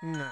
No.